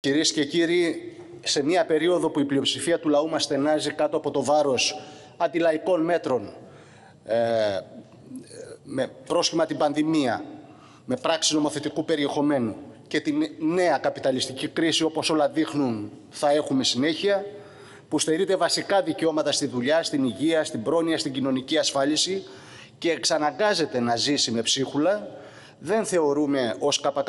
Κυρίες και κύριοι, σε μια περίοδο που η πλειοψηφία του λαού μας στενάζει κάτω από το βάρος αντιλαϊκών μέτρων, με πρόσχημα την πανδημία, με πράξεις νομοθετικού περιεχομένου και την νέα καπιταλιστική κρίση, όπως όλα δείχνουν θα έχουμε συνέχεια, που στερείται βασικά δικαιώματα στη δουλειά, στην υγεία, στην πρόνοια, στην κοινωνική ασφάλιση και εξαναγκάζεται να ζήσει με ψίχουλα, δεν θεωρούμε ως ΚΚΕ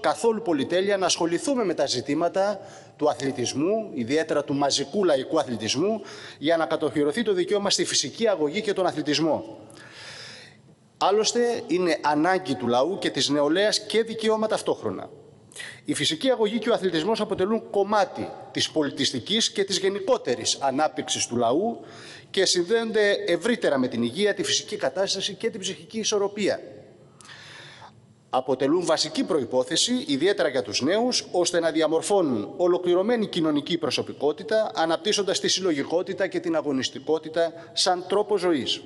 καθόλου πολυτέλεια να ασχοληθούμε με τα ζητήματα του αθλητισμού, ιδιαίτερα του μαζικού λαϊκού αθλητισμού, για να κατοχυρωθεί το δικαίωμα στη φυσική αγωγή και τον αθλητισμό. Άλλωστε, είναι ανάγκη του λαού και της νεολαίας και δικαίωμα ταυτόχρονα. Η φυσική αγωγή και ο αθλητισμός αποτελούν κομμάτι της πολιτιστικής και της γενικότερης ανάπτυξης του λαού και συνδέονται ευρύτερα με την υγεία, τη φυσική κατάσταση και την ψυχική ισορροπία. Αποτελούν βασική προϋπόθεση, ιδιαίτερα για τους νέους, ώστε να διαμορφώνουν ολοκληρωμένη κοινωνική προσωπικότητα, αναπτύσσοντας τη συλλογικότητα και την αγωνιστικότητα σαν τρόπο ζωής.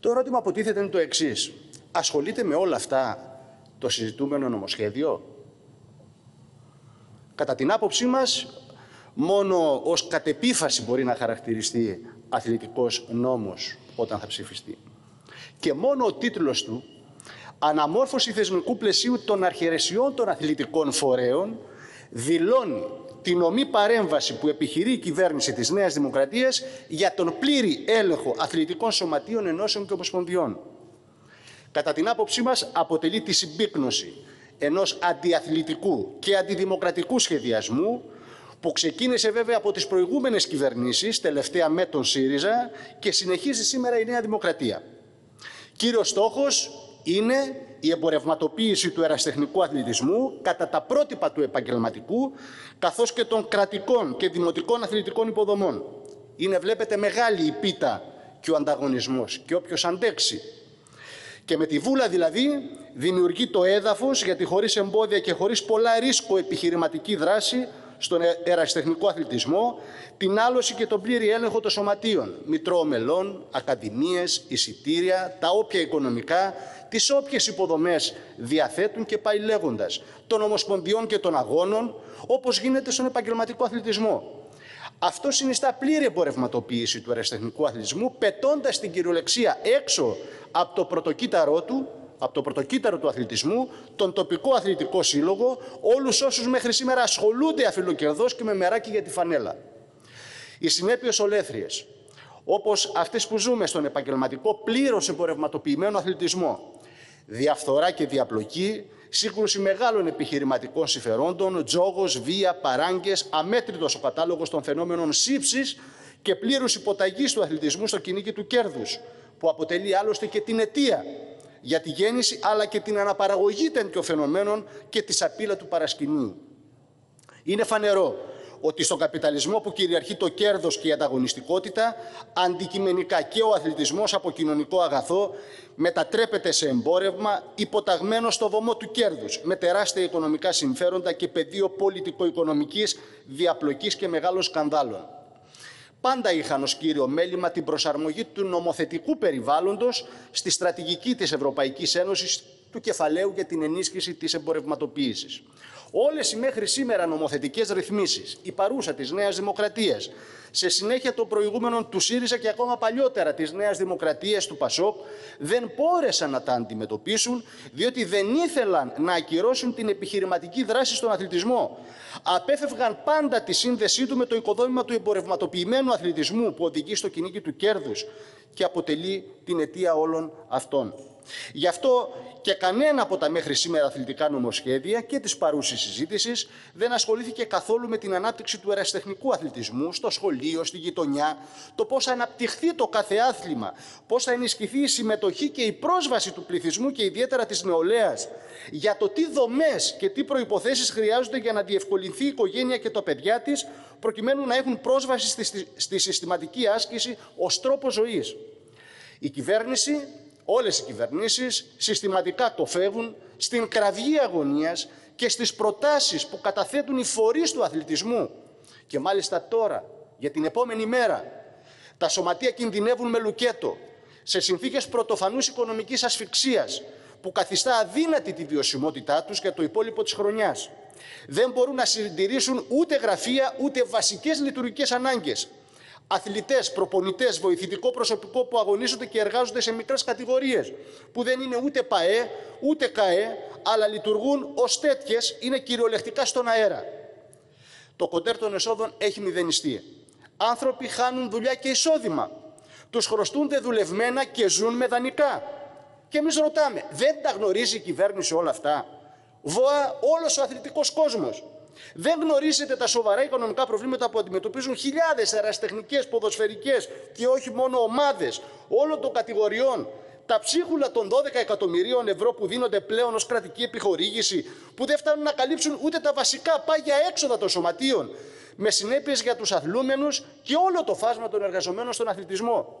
Το ερώτημα που τίθεται είναι το εξής. Ασχολείται με όλα αυτά το συζητούμενο νομοσχέδιο? Κατά την άποψή μας, μόνο ως κατεπίφαση μπορεί να χαρακτηριστεί αθλητικός νόμος όταν θα ψηφιστεί. Και μόνο ο τίτλος του, «Αναμόρφωση θεσμικού πλαισίου των αρχαιρεσιών των αθλητικών φορέων», δηλώνει την ομή παρέμβαση που επιχειρεί η κυβέρνηση της Νέας Δημοκρατίας για τον πλήρη έλεγχο αθλητικών σωματείων, ενώσεων και ομοσπονδιών. Κατά την άποψή μας, αποτελεί τη συμπίκνωση ενός αντιαθλητικού και αντιδημοκρατικού σχεδιασμού που ξεκίνησε βέβαια από τις προηγούμενες κυβερνήσεις, τελευταία με τον ΣΥΡΙΖΑ, και συνεχίζει σήμερα η Νέα Δημοκρατία. Κύριος στόχος είναι η εμπορευματοποίηση του ερασιτεχνικού αθλητισμού κατά τα πρότυπα του επαγγελματικού, καθώς και των κρατικών και δημοτικών αθλητικών υποδομών. Είναι, βλέπετε, μεγάλη η πίτα και ο ανταγωνισμός και όποιος αντέξει. Και με τη βούλα δηλαδή δημιουργεί το έδαφος γιατί χωρίς εμπόδια και χωρίς πολλά ρίσκο επιχειρηματική δράση στον ερασιτεχνικό αθλητισμό, την άλωση και τον πλήρη έλεγχο των σωματείων, μητρώων μελών, ακαδημίες, εισιτήρια, τα όποια οικονομικά, τις όποιες υποδομές διαθέτουν και πάει λέγοντας, των ομοσπονδιών και των αγώνων, όπως γίνεται στον επαγγελματικό αθλητισμό. Αυτό συνιστά πλήρη εμπορευματοποίηση του ερασιτεχνικού αθλητισμού, πετώντας την κυριολεξία έξω από το πρωτοκύτταρό του, από το πρωτοκύτταρο του αθλητισμού, τον τοπικό αθλητικό σύλλογο, όλους όσους μέχρι σήμερα ασχολούνται αφιλοκερδώς και με μεράκι για τη φανέλα. Οι συνέπειες ολέθριες, όπως αυτές που ζούμε στον επαγγελματικό πλήρως εμπορευματοποιημένο αθλητισμό, διαφθορά και διαπλοκή, σύγκρουση μεγάλων επιχειρηματικών συμφερόντων, τζόγος, βία, παράγκες, αμέτρητος ο κατάλογος των φαινόμενων σύψης και πλήρους υποταγής του αθλητισμού στο κυνήγι του κέρδους, που αποτελεί άλλωστε και την αιτία για τη γέννηση αλλά και την αναπαραγωγή τέτοιων φαινομένων και τη σαπίλα του παρασκηνίου. Είναι φανερό ότι στον καπιταλισμό που κυριαρχεί το κέρδος και η ανταγωνιστικότητα, αντικειμενικά και ο αθλητισμός από κοινωνικό αγαθό μετατρέπεται σε εμπόρευμα υποταγμένο στο βωμό του κέρδους, με τεράστια οικονομικά συμφέροντα και πεδίο πολιτικο-οικονομικής διαπλοκής και μεγάλων σκανδάλων. Πάντα είχαν ως κύριο μέλημα την προσαρμογή του νομοθετικού περιβάλλοντος στη στρατηγική της Ευρωπαϊκής Ένωσης του κεφαλαίου για την ενίσχυση της εμπορευματοποίησης. Όλες οι μέχρι σήμερα νομοθετικές ρυθμίσεις, η παρούσα της Νέας Δημοκρατίας, σε συνέχεια των προηγούμενων του ΣΥΡΙΖΑ και ακόμα παλιότερα της Νέας Δημοκρατίας, του ΠΑΣΟΚ, δεν μπόρεσαν να τα αντιμετωπίσουν, διότι δεν ήθελαν να ακυρώσουν την επιχειρηματική δράση στον αθλητισμό. Απέφευγαν πάντα τη σύνδεσή του με το οικοδόμημα του εμπορευματοποιημένου αθλητισμού που οδηγεί στο κυνήγι του κέρδους και αποτελεί την αιτία όλων αυτών. Γι' αυτό και κανένα από τα μέχρι σήμερα αθλητικά νομοσχέδια και της παρούσης συζήτησης δεν ασχολήθηκε καθόλου με την ανάπτυξη του ερασιτεχνικού αθλητισμού στο σχολείο, στη γειτονιά, το πώς θα αναπτυχθεί το κάθε άθλημα, πώς θα ενισχυθεί η συμμετοχή και η πρόσβαση του πληθυσμού και ιδιαίτερα της νεολαίας, για το τι δομές και τι προϋποθέσεις χρειάζονται για να διευκολυνθεί η οικογένεια και τα παιδιά της, προκειμένου να έχουν πρόσβαση στη συστηματική άσκηση ως τρόπο ζωής. Η κυβέρνηση, όλες οι κυβερνήσεις συστηματικά το φεύγουν στην κραυγή αγωνίας και στις προτάσεις που καταθέτουν οι φορείς του αθλητισμού. Και μάλιστα τώρα, για την επόμενη μέρα, τα σωματεία κινδυνεύουν με λουκέτο σε συνθήκες πρωτοφανούς οικονομικής ασφυξίας, που καθιστά αδύνατη τη βιωσιμότητά τους για το υπόλοιπο της χρονιάς. Δεν μπορούν να συντηρήσουν ούτε γραφεία, ούτε βασικές λειτουργικές ανάγκες. Αθλητές, προπονητές, βοηθητικό προσωπικό που αγωνίζονται και εργάζονται σε μικρές κατηγορίες, που δεν είναι ούτε ΠΑΕ, ούτε ΚΑΕ, αλλά λειτουργούν ως τέτοιες, είναι κυριολεκτικά στον αέρα. Το κοντέρ των εσόδων έχει μηδενιστεί. Άνθρωποι χάνουν δουλειά και εισόδημα. Τους χρωστούνται δουλευμένα και ζουν με δανεικά. Και εμείς ρωτάμε, δεν τα γνωρίζει η κυβέρνηση όλα αυτά? ΒΟΑ, όλος ο αθλητικός κόσμος. Δεν γνωρίζετε τα σοβαρά οικονομικά προβλήματα που αντιμετωπίζουν χιλιάδες ερασιτεχνικές, ποδοσφαιρικές και όχι μόνο ομάδες όλων των κατηγοριών. Τα ψίχουλα των 12 εκατομμυρίων ευρώ που δίνονται πλέον ως κρατική επιχορήγηση, που δεν φτάνουν να καλύψουν ούτε τα βασικά πάγια έξοδα των σωματείων, με συνέπειες για τους αθλούμενους και όλο το φάσμα των εργαζομένων στον αθλητισμό.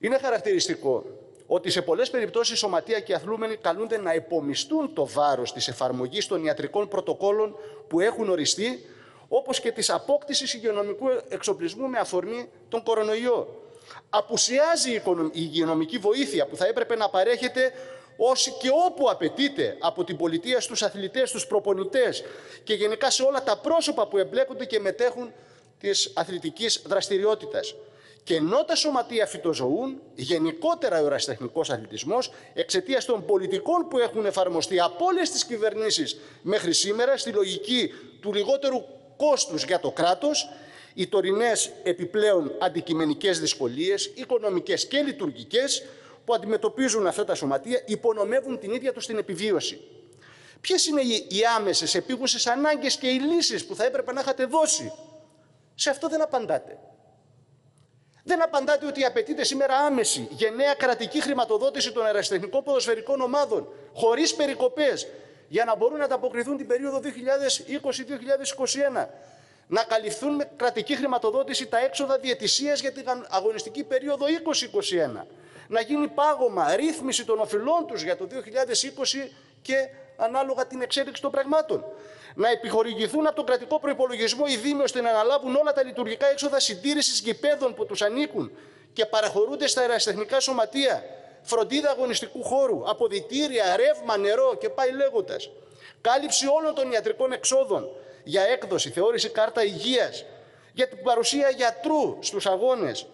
Είναι χαρακτηριστικό ότι σε πολλές περιπτώσεις σωματεία και αθλούμενοι καλούνται να επομισθούν το βάρος της εφαρμογής των ιατρικών πρωτοκόλων που έχουν οριστεί, όπως και της απόκτησης υγειονομικού εξοπλισμού με αφορμή τον κορονοϊό. Απουσιάζει η υγειονομική βοήθεια που θα έπρεπε να παρέχεται όσοι και όπου απαιτείται από την πολιτεία στους αθλητές, στους προπονητές και γενικά σε όλα τα πρόσωπα που εμπλέκονται και μετέχουν της αθλητικής δραστηριότητας. Και ενώ τα σωματεία φυτοζωούν, γενικότερα ο ερασιτεχνικός αθλητισμός, εξαιτίας των πολιτικών που έχουν εφαρμοστεί από όλες τις κυβερνήσεις μέχρι σήμερα, στη λογική του λιγότερου κόστους για το κράτος, οι τωρινές επιπλέον αντικειμενικές δυσκολίες, οικονομικές και λειτουργικές, που αντιμετωπίζουν αυτά τα σωματεία, υπονομεύουν την ίδια τους την επιβίωση. Ποιες είναι οι άμεσες επίγουσες ανάγκες και οι λύσεις που θα έπρεπε να είχατε δώσει? Σε αυτό δεν απαντάτε. Δεν απαντάτε ότι απαιτείται σήμερα άμεση, γενναία κρατική χρηματοδότηση των ερασιτεχνικών ποδοσφαιρικών ομάδων, χωρίς περικοπές, για να μπορούν να ανταποκριθούν την περίοδο 2020-2021. Να καλυφθούν με κρατική χρηματοδότηση τα έξοδα διαιτησίας για την αγωνιστική περίοδο 2021. Να γίνει πάγωμα, ρύθμιση των οφειλών τους για το 2020 και ανάλογα την εξέλιξη των πραγμάτων. Να επιχορηγηθούν από τον κρατικό προϋπολογισμό οι δήμοι ώστε να αναλάβουν όλα τα λειτουργικά έξοδα συντήρησης γηπέδων που τους ανήκουν και παραχωρούνται στα ερασιτεχνικά σωματεία, φροντίδα αγωνιστικού χώρου, αποδυτήρια, ρεύμα, νερό και πάει λέγοντας. Κάλυψη όλων των ιατρικών εξόδων για έκδοση, θεώρηση κάρτα υγείας, για την παρουσία γιατρού στους αγώνες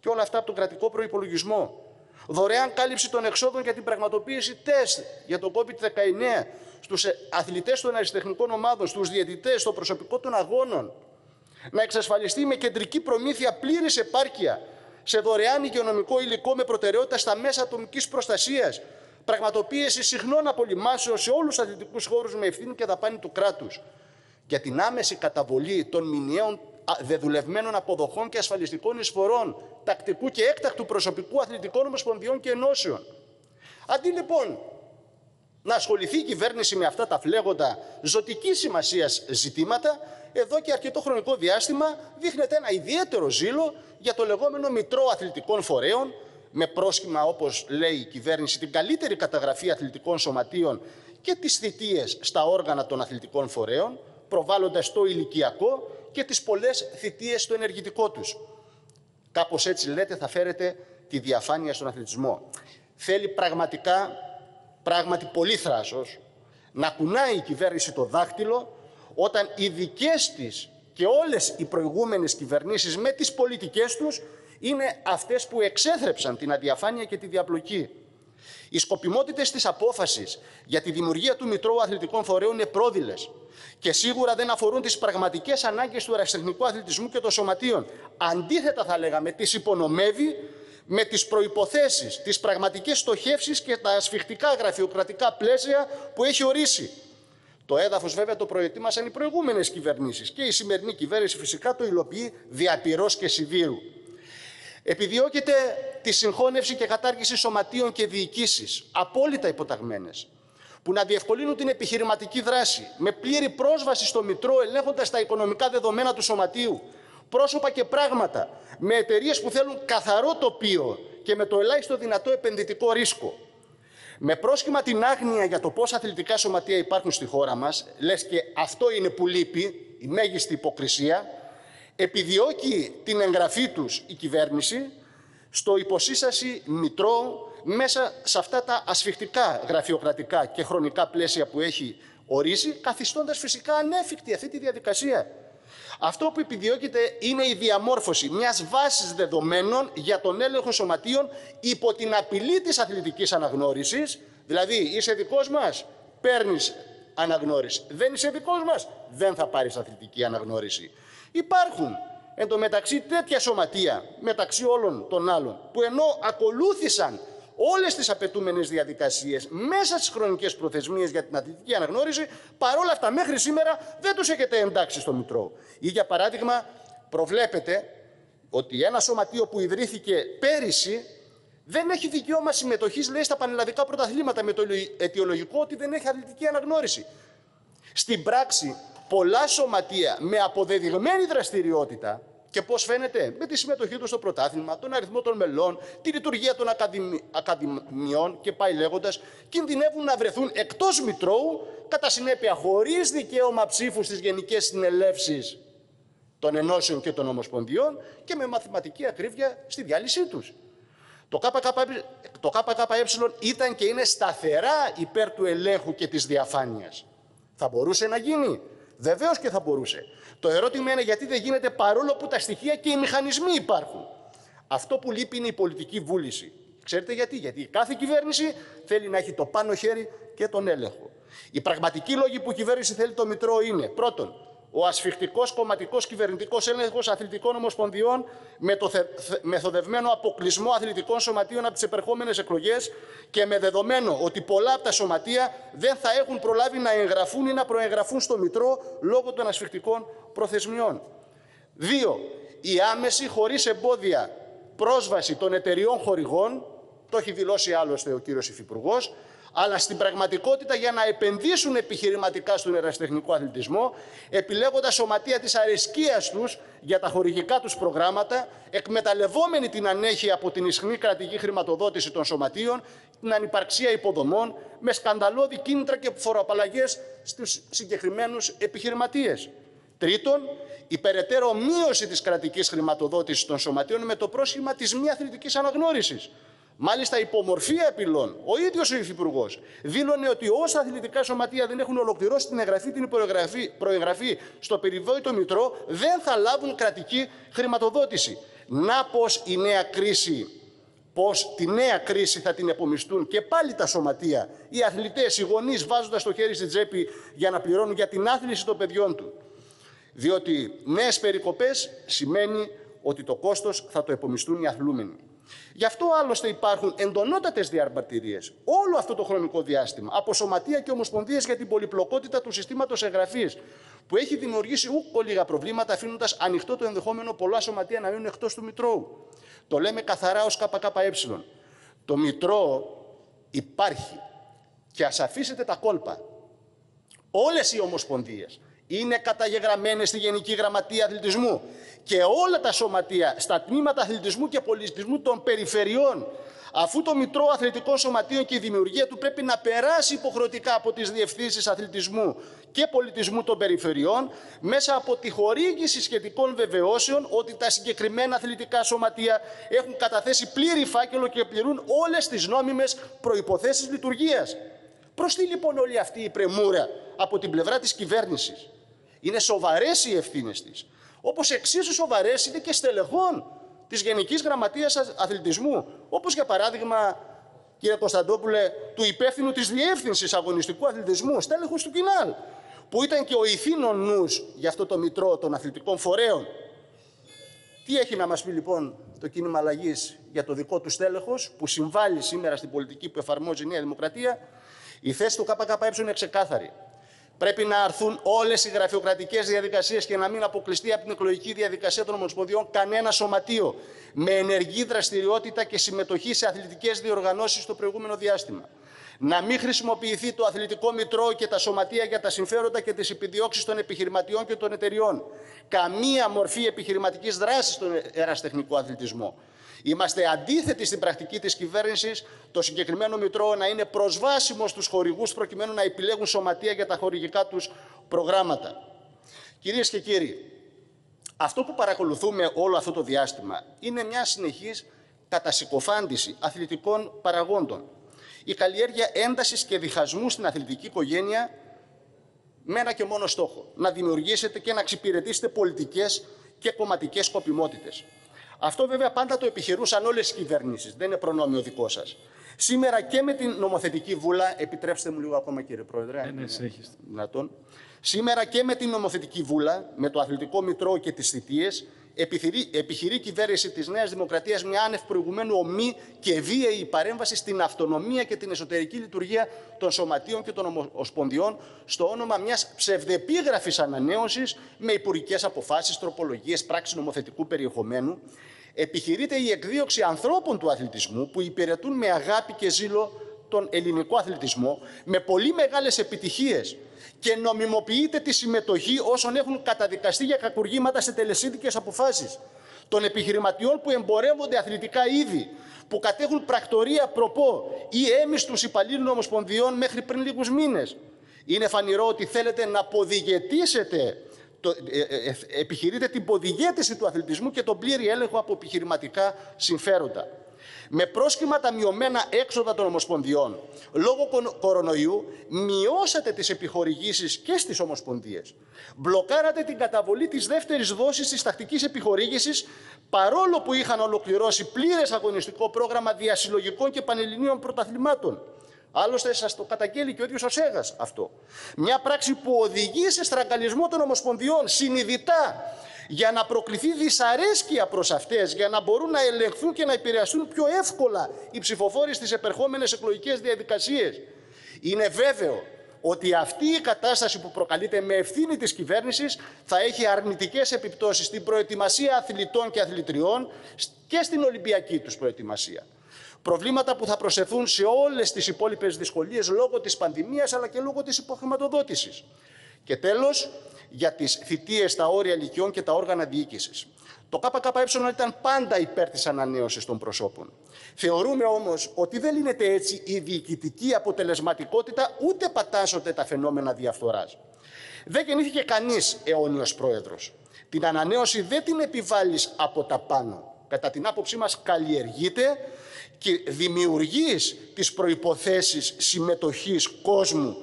και όλα αυτά από τον κρατικό προϋπολογισμό. Δωρεάν κάλυψη των εξόδων για την πραγματοποίηση τεστ για τον COVID-19 στους αθλητές των ερασιτεχνικών ομάδων, στους διαιτητές, στο προσωπικό των αγώνων. Να εξασφαλιστεί με κεντρική προμήθεια πλήρης επάρκεια σε δωρεάν υγειονομικό υλικό με προτεραιότητα στα μέσα ατομικής προστασίας. Πραγματοποίηση συχνών απολυμάσεων σε όλους τους αθλητικούς χώρους με ευθύνη και δαπάνη του κράτους. Για την άμεση καταβολή των μηνιαίων δεδουλευμένων αποδοχών και ασφαλιστικών εισφορών, τακτικού και έκτακτου προσωπικού αθλητικών ομοσπονδιών και ενώσεων. Αντί λοιπόν να ασχοληθεί η κυβέρνηση με αυτά τα φλέγοντα ζωτικής σημασίας ζητήματα, εδώ και αρκετό χρονικό διάστημα δείχνεται ένα ιδιαίτερο ζήλο για το λεγόμενο μητρό αθλητικών φορέων, με πρόσχημα, όπως λέει η κυβέρνηση, την καλύτερη καταγραφή αθλητικών σωματείων και τις θητείες στα όργανα των αθλητικών φορέων, προβάλλοντας το ηλικιακό και τις πολλές θητείες στο ενεργητικό τους. Κάπως έτσι, λέτε, θα φέρετε τη διαφάνεια στον αθλητισμό. Θέλει πράγματι πολύ θράσος, να κουνάει η κυβέρνηση το δάχτυλο, όταν οι δικές της και όλες οι προηγούμενες κυβερνήσεις με τις πολιτικές τους είναι αυτές που εξέθρεψαν την αδιαφάνεια και τη διαπλοκή. Οι σκοπιμότητες της απόφασης για τη δημιουργία του Μητρώου Αθλητικών Φορέων είναι πρόδειλες και σίγουρα δεν αφορούν τις πραγματικές ανάγκες του ερασιτεχνικού αθλητισμού και των σωματείων. Αντίθετα, θα λέγαμε, τις υπονομεύει με τις προϋποθέσεις, τις πραγματικές στοχεύσεις και τα ασφιχτικά γραφειοκρατικά πλαίσια που έχει ορίσει. Το έδαφος, βέβαια, το προετοίμασαν οι προηγούμενες κυβερνήσεις και η σημερινή κυβέρνηση φυσικά το υλοποιεί διαπυρός και σιδήρου. Επιδιώκεται τη συγχώνευση και κατάργηση σωματείων και διοικήσεις, απόλυτα υποταγμένες, που να διευκολύνουν την επιχειρηματική δράση, με πλήρη πρόσβαση στο Μητρό, ελέγχοντας τα οικονομικά δεδομένα του σωματείου, πρόσωπα και πράγματα, με εταιρείες που θέλουν καθαρό τοπίο και με το ελάχιστο δυνατό επενδυτικό ρίσκο. Με πρόσχημα την άγνοια για το πόσα αθλητικά σωματεία υπάρχουν στη χώρα μας, λες και αυτό είναι που λείπει, η μέγιστη υποκρισία, επιδιώκει την εγγραφή τους η κυβέρνηση στο υποσύσταση μητρό μέσα σε αυτά τα ασφιχτικά γραφειοκρατικά και χρονικά πλαίσια που έχει ορίσει, καθιστώντας φυσικά ανέφικτη αυτή τη διαδικασία. Αυτό που επιδιώκεται είναι η διαμόρφωση μιας βάσης δεδομένων για τον έλεγχο σωματείων υπό την απειλή της αθλητικής αναγνώρισης. Δηλαδή, είσαι δικός μας, παίρνεις αναγνώριση. Δεν είσαι δικός μας, δεν θα πάρεις αθλητική αναγνώριση. Υπάρχουν εν τω μεταξύ τέτοια σωματεία, μεταξύ όλων των άλλων, που ενώ ακολούθησαν όλες τις απαιτούμενες διαδικασίες μέσα στις χρονικές προθεσμίες για την αθλητική αναγνώριση, παρόλα αυτά μέχρι σήμερα δεν τους έχετε εντάξει στο μητρό. Ή για παράδειγμα, προβλέπετε ότι ένα σωματείο που ιδρύθηκε πέρυσι δεν έχει δικαίωμα συμμετοχής, λέει, στα πανελλαδικά πρωταθλήματα, με το αιτιολογικό ότι δεν έχει αθλητική αναγνώριση. Στην πράξη, πολλά σωματεία με αποδεδειγμένη δραστηριότητα, και πώς φαίνεται, με τη συμμετοχή του στο πρωτάθλημα, τον αριθμό των μελών, τη λειτουργία των ακαδημιών και πάει λέγοντας, κινδυνεύουν να βρεθούν εκτός μητρώου, κατά συνέπεια χωρίς δικαίωμα ψήφου στις γενικές συνελεύσεις των ενώσεων και των ομοσπονδιών και με μαθηματική ακρίβεια στη διάλυσή τους. Το ΚΚΕ ήταν και είναι σταθερά υπέρ του ελέγχου και της διαφάνειας. Θα μπορούσε να γίνει. Βεβαίως και θα μπορούσε. Το ερώτημα είναι γιατί δεν γίνεται, παρόλο που τα στοιχεία και οι μηχανισμοί υπάρχουν. Αυτό που λείπει είναι η πολιτική βούληση. Ξέρετε γιατί? Γιατί κάθε κυβέρνηση θέλει να έχει το πάνω χέρι και τον έλεγχο. Οι πραγματικοί λόγοι που η κυβέρνηση θέλει το μητρό είναι, πρώτον, ο ασφιχτικός κομματικός κυβερνητικός έλεγχος αθλητικών ομοσπονδιών με το μεθοδευμένο αποκλεισμό αθλητικών σωματείων από τις επερχόμενες εκλογές και με δεδομένο ότι πολλά από τα σωματεία δεν θα έχουν προλάβει να εγγραφούν ή να προεγγραφούν στο μητρό λόγω των ασφιχτικών προθεσμιών. 2. Η άμεση χωρίς εμπόδια πρόσβαση των εταιριών χορηγών, το έχει δηλώσει άλλωστε ο κύριος Υφυπουργός, αλλά στην πραγματικότητα για να επενδύσουν επιχειρηματικά στον ερασιτεχνικό αθλητισμό, επιλέγοντας σωματεία της αρεσκίας τους για τα χορηγικά τους προγράμματα, εκμεταλλευόμενοι την ανέχεια από την ισχνή κρατική χρηματοδότηση των σωματείων, την ανυπαρξία υποδομών, με σκανδαλώδη κίνητρα και φοροαπαλλαγές στους συγκεκριμένους επιχειρηματίες. Τρίτον, η περαιτέρω μείωση της κρατικής χρηματοδότησης των σωματείων με το πρόσχημα της μη αθλητικής αναγνώρισης. Μάλιστα, υπομορφία επιλών, ο ίδιος ο Υφυπουργός δήλωνε ότι όσα αθλητικά σωματεία δεν έχουν ολοκληρώσει την εγγραφή, την προεγγραφή στο περιβόητο μητρό, δεν θα λάβουν κρατική χρηματοδότηση. Να πώς η νέα κρίση, πώς τη νέα κρίση θα την επομιστούν και πάλι τα σωματεία, οι αθλητές, οι γονείς, βάζοντας το χέρι στη τσέπη για να πληρώνουν για την άθληση των παιδιών του. Διότι νέες περικοπές σημαίνει ότι το κόστος θα το επομιστούν οι αθλούμενοι. Γι' αυτό άλλωστε υπάρχουν εντονότατες διαμαρτυρίες όλο αυτό το χρονικό διάστημα από σωματεία και ομοσπονδίες για την πολυπλοκότητα του συστήματος εγγραφής, που έχει δημιουργήσει ούκο λίγα προβλήματα, αφήνοντας ανοιχτό το ενδεχόμενο πολλά σωματεία να μείνουν εκτός του μητρώου. Το λέμε καθαρά ως ΚΚΕ. Το μητρό υπάρχει και ας αφήσετε τα κόλπα. Όλες οι ομοσπονδίες είναι καταγεγραμμένες στη Γενική Γραμματεία Αθλητισμού και όλα τα σωματεία στα τμήματα αθλητισμού και πολιτισμού των περιφερειών. Αφού το Μητρό Αθλητικών Σωματείων και η δημιουργία του πρέπει να περάσει υποχρεωτικά από τις διευθύνσεις αθλητισμού και πολιτισμού των περιφερειών, μέσα από τη χορήγηση σχετικών βεβαιώσεων ότι τα συγκεκριμένα αθλητικά σωματεία έχουν καταθέσει πλήρη φάκελο και πληρούν όλες τις νόμιμες προϋποθέσεις λειτουργίας. Προς τι λοιπόν όλη αυτή η πρεμούρα από την πλευρά της κυβέρνησης? Είναι σοβαρές οι ευθύνες της, όπως εξίσου σοβαρές είναι και στελεχών της Γενικής Γραμματείας Αθλητισμού, όπως για παράδειγμα, κύριε Κωνσταντόπουλε, του υπεύθυνου της Διεύθυνσης Αγωνιστικού Αθλητισμού, στέλεχος του Κινάλ, που ήταν και ο ηθήνων νους για αυτό το μητρό των αθλητικών φορέων. Τι έχει να μας πει λοιπόν το κίνημα αλλαγής για το δικό του στέλεχος, που συμβάλλει σήμερα στην πολιτική που εφαρμόζει η Νέα Δημοκρατία? Η θέση του ΚΚΕ είναι ξεκάθαρη. Πρέπει να αρθούν όλες οι γραφειοκρατικές διαδικασίες και να μην αποκλειστεί από την εκλογική διαδικασία των ομοσπονδιών κανένα σωματείο με ενεργή δραστηριότητα και συμμετοχή σε αθλητικές διοργανώσεις στο προηγούμενο διάστημα. Να μην χρησιμοποιηθεί το αθλητικό μητρό και τα σωματεία για τα συμφέροντα και τις επιδιώξεις των επιχειρηματιών και των εταιριών. Καμία μορφή επιχειρηματικής δράσης στον ερασιτεχνικό αθλητισμό. Είμαστε αντίθετοι στην πρακτική της κυβέρνησης το συγκεκριμένο μητρό να είναι προσβάσιμο στους χορηγούς προκειμένου να επιλέγουν σωματεία για τα χορηγικά τους προγράμματα. Κυρίες και κύριοι, αυτό που παρακολουθούμε όλο αυτό το διάστημα είναι μια συνεχής κατασυκοφάντηση αθλητικών παραγόντων, η καλλιέργεια έντασης και διχασμού στην αθλητική οικογένεια με ένα και μόνο στόχο, να δημιουργήσετε και να εξυπηρετήσετε πολιτικές και κομματικές σκοπιμότητες. Αυτό βέβαια πάντα το επιχειρούσαν όλες τις κυβερνήσεις, δεν είναι προνόμιο δικό σας. Σήμερα και με την νομοθετική βούλα, επιτρέψτε μου λίγο ακόμα κύριε Πρόεδρε, σήμερα και με την νομοθετική βούλα, με το αθλητικό μητρό και τις θητείες, επιχειρεί η κυβέρνηση της Νέας Δημοκρατίας μια άνευ προηγουμένου ομή και βίαιη παρέμβαση στην αυτονομία και την εσωτερική λειτουργία των σωματείων και των ομοσπονδιών στο όνομα μιας ψευδεπίγραφης ανανέωσης με υπουργικές αποφάσεις, τροπολογίες, πράξεις νομοθετικού περιεχομένου. Επιχειρείται η εκδίωξη ανθρώπων του αθλητισμού που υπηρετούν με αγάπη και ζήλο τον ελληνικό αθλητισμό με πολύ μεγάλες επιτυχίες και νομιμοποιείται τη συμμετοχή όσων έχουν καταδικαστεί για κακουργήματα σε τελεσίδικες αποφάσεις, των επιχειρηματιών που εμπορεύονται αθλητικά είδη, που κατέχουν πρακτορία προπό ή έμειστους υπαλλήλων ομοσπονδιών μέχρι πριν λίγους μήνες. Είναι φανηρό ότι θέλετε να ποδηγετήσετε, επιχειρείτε την ποδηγέτηση του αθλητισμού και τον πλήρη έλεγχο από επιχειρηματικά συμφέροντα. Με πρόσχημα τα μειωμένα έξοδα των ομοσπονδιών, λόγω κορονοϊού, μειώσατε τις επιχορηγήσεις και στις ομοσπονδίες. Μπλοκάρατε την καταβολή της δεύτερης δόσης της τακτικής επιχορήγησης, παρόλο που είχαν ολοκληρώσει πλήρες αγωνιστικό πρόγραμμα διασυλλογικών και πανελληνίων πρωταθλημάτων. Άλλωστε, σας το καταγγέλει και ο ίδιος ο ΣΕΓΑΣ αυτό. Μια πράξη που οδηγεί σε στραγγαλισμό των ομοσπονδιών συνειδητά, για να προκληθεί δυσαρέσκεια προς αυτές, για να μπορούν να ελεγχθούν και να επηρεαστούν πιο εύκολα οι ψηφοφόροι στις επερχόμενες εκλογικές διαδικασίες. Είναι βέβαιο ότι αυτή η κατάσταση που προκαλείται με ευθύνη της κυβέρνησης θα έχει αρνητικές επιπτώσεις στην προετοιμασία αθλητών και αθλητριών και στην Ολυμπιακή τους προετοιμασία. Προβλήματα που θα προσθεθούν σε όλες τις υπόλοιπες δυσκολίες λόγω της πανδημίας αλλά και λόγω της υποχρηματοδότησης. Και τέλος, για τις θητείες, τα όρια ηλικιών και τα όργανα διοίκησης. Το ΚΚΕ ήταν πάντα υπέρ της ανανέωσης των προσώπων. Θεωρούμε όμως ότι δεν λύνεται έτσι η διοικητική αποτελεσματικότητα, ούτε πατάσσονται τα φαινόμενα διαφθοράς. Δεν γεννήθηκε κανείς αιώνιος πρόεδρος. Την ανανέωση δεν την επιβάλλεις από τα πάνω. Κατά την άποψή μας καλλιεργείται και δημιουργείς τις προϋποθέσεις συμμετοχής κόσμου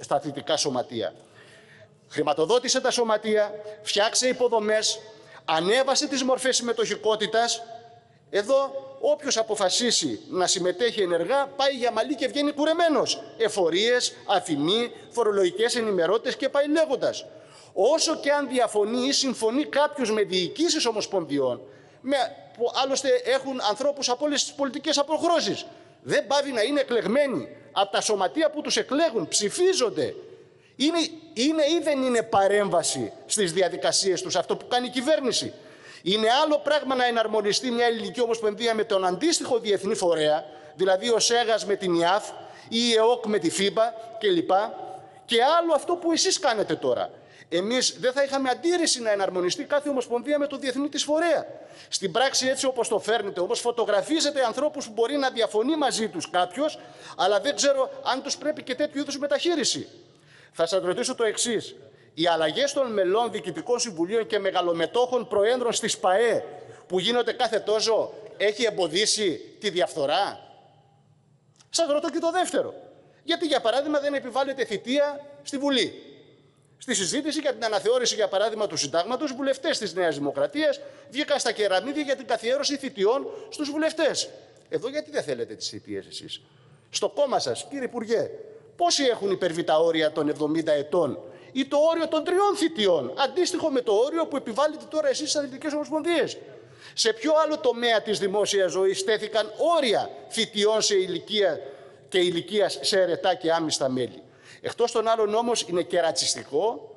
στα αθλητικά σωματεία. Χρηματοδότησε τα σωματεία, φτιάξε υποδομές, ανέβασε τις μορφές συμμετοχικότητας. Εδώ όποιος αποφασίσει να συμμετέχει ενεργά πάει για μαλλί και βγαίνει κουρεμένος. Εφορίες, αφημί, φορολογικές ενημερότητες και πάει λέγοντας. Όσο και αν διαφωνεί ή συμφωνεί κάποιος με διοικήσεις ομοσπονδιών, που άλλωστε έχουν ανθρώπους από όλες τις πολιτικές αποχρώσεις, δεν πάβει να είναι εκλεγμένοι. Από τα σωματεία που τους εκλέγουν, ψηφίζονται. Είναι ή δεν είναι παρέμβαση στις διαδικασίες τους αυτό που κάνει η κυβέρνηση? Είναι άλλο πράγμα να εναρμονιστεί μια ελληνική ομοσπονδία με τον αντίστοιχο διεθνή φορέα, δηλαδή ο ΣΕΓΑΣ με την ΙΑΦ ή η ΕΟΚ με τη ΦΙΜΠΑ κλπ. Και άλλο αυτό που εσείς κάνετε τώρα. Εμείς δεν θα είχαμε αντίρρηση να εναρμονιστεί κάθε ομοσπονδία με το διεθνή της φορέα. Στην πράξη, έτσι όπως το φέρνετε, όμως φωτογραφίζετε ανθρώπους που μπορεί να διαφωνεί μαζί τους κάποιος, αλλά δεν ξέρω αν τους πρέπει και τέτοιου είδους μεταχείριση. Θα σας ρωτήσω το εξής. Οι αλλαγές των μελών διοικητικών συμβουλίων και μεγαλομετόχων προέδρων στις ΠΑΕ που γίνονται κάθε τόσο έχει εμποδίσει τη διαφθορά? Σας ρωτώ και το δεύτερο. Γιατί, για παράδειγμα, δεν επιβάλλεται θητεία στη Βουλή? Στη συζήτηση για την αναθεώρηση, για παράδειγμα, του συντάγματος, βουλευτές της Νέας Δημοκρατίας βγήκαν στα κεραμίδια για την καθιέρωση θητιών στους βουλευτές. Εδώ γιατί δεν θέλετε τις θητείες εσείς? Στο κόμμα σας, κύριε Υπουργέ, πόσοι έχουν υπερβεί τα όρια των 70 ετών ή το όριο των 3 θητιών, αντίστοιχο με το όριο που επιβάλλετε τώρα εσείς στις αθλητικές ομοσπονδίες? Σε ποιο άλλο τομέα της δημόσιας ζωής τέθηκαν όρια θητιών σε ηλικία και ηλικίας σε αιρετά και άμυστα μέλη? Εκτός των άλλων όμως είναι και ρατσιστικό,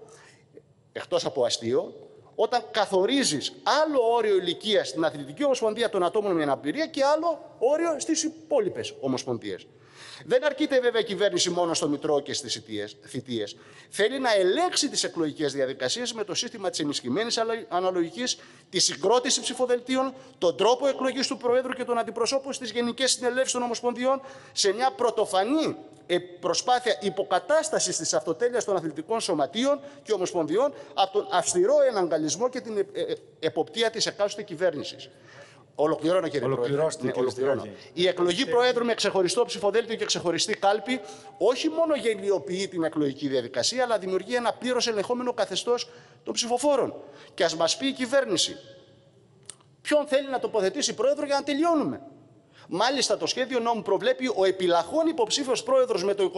εκτός από αστείο, όταν καθορίζεις άλλο όριο ηλικίας στην Αθλητική Ομοσπονδία των ατόμων με αναπηρία και άλλο όριο στις υπόλοιπες ομοσπονδίες. Δεν αρκείται βέβαια η κυβέρνηση μόνο στο μητρό και στις θητείες. Θέλει να ελέγξει τις εκλογικές διαδικασίες με το σύστημα της ενισχυμένης αναλογικής, τη συγκρότηση ψηφοδελτίων, τον τρόπο εκλογής του Προέδρου και των αντιπροσώπων στις Γενικές Συνελεύσεις των Ομοσπονδιών σε μια πρωτοφανή προσπάθεια υποκατάστασης της αυτοτέλειας των αθλητικών σωματείων και ομοσπονδιών από τον αυστηρό εναγκαλισμό και την εποπτεία της εκάστοτε κυβέρνησης. Ολοκληρώνω, κύριε Πρόεδρε. Η εκλογή Προέδρου με ξεχωριστό ψηφοδέλτιο και ξεχωριστή κάλπη όχι μόνο γελιοποιεί την εκλογική διαδικασία, αλλά δημιουργεί ένα πλήρως ελεγχόμενο καθεστώς των ψηφοφόρων. Και ας μας πει η κυβέρνηση ποιον θέλει να τοποθετήσει Πρόεδρο για να τελειώνουμε. Μάλιστα, το σχέδιο νόμου προβλέπει ο επιλαχών υποψήφιος πρόεδρος με το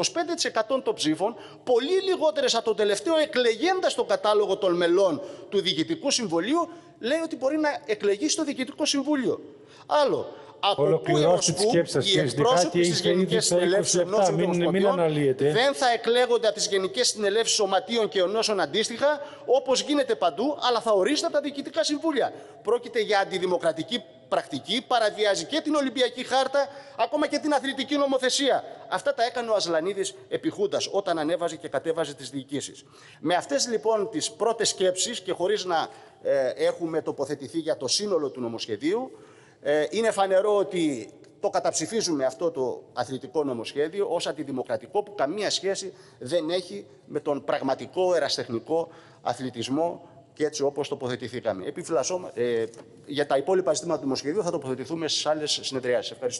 25% των ψήφων, πολύ λιγότερες από το τελευταίο εκλεγέντα στο κατάλογο των μελών του Διοικητικού Συμβουλίου, λέει ότι μπορεί να εκλεγεί στο Διοικητικό Συμβούλιο. Άλλο. Ολοκληρώστε τη σκέψη σας, κύριε Σδικάτη, είστε ήδη σε 20 λεπτά, μην αναλύετε. Δεν θα εκλέγονται από τις γενικές συνελεύσεις σωματείων και ενώσεων αντίστοιχα, όπως γίνεται παντού, αλλά θα ορίζονται από τα διοικητικά συμβούλια. Πρόκειται για αντιδημοκρατική πρακτική, παραβιάζει και την Ολυμπιακή Χάρτα, ακόμα και την αθλητική νομοθεσία. Αυτά τα έκανε ο Ασλανίδης επί Χούντας, όταν ανέβαζε και κατέβαζε τις διοικήσεις. Με αυτές λοιπόν τις πρώτες σκέψεις, και χωρίς να έχουμε τοποθετηθεί για το σύνολο του νομοσχεδίου, είναι φανερό ότι το καταψηφίζουμε αυτό το αθλητικό νομοσχέδιο ως αντιδημοκρατικό, που καμία σχέση δεν έχει με τον πραγματικό ερασιτεχνικό αθλητισμό και έτσι όπως τοποθετηθήκαμε. Για τα υπόλοιπα ζητήματα του νομοσχεδίου θα τοποθετηθούμε στις άλλες συνεδριάσεις. Ευχαριστώ.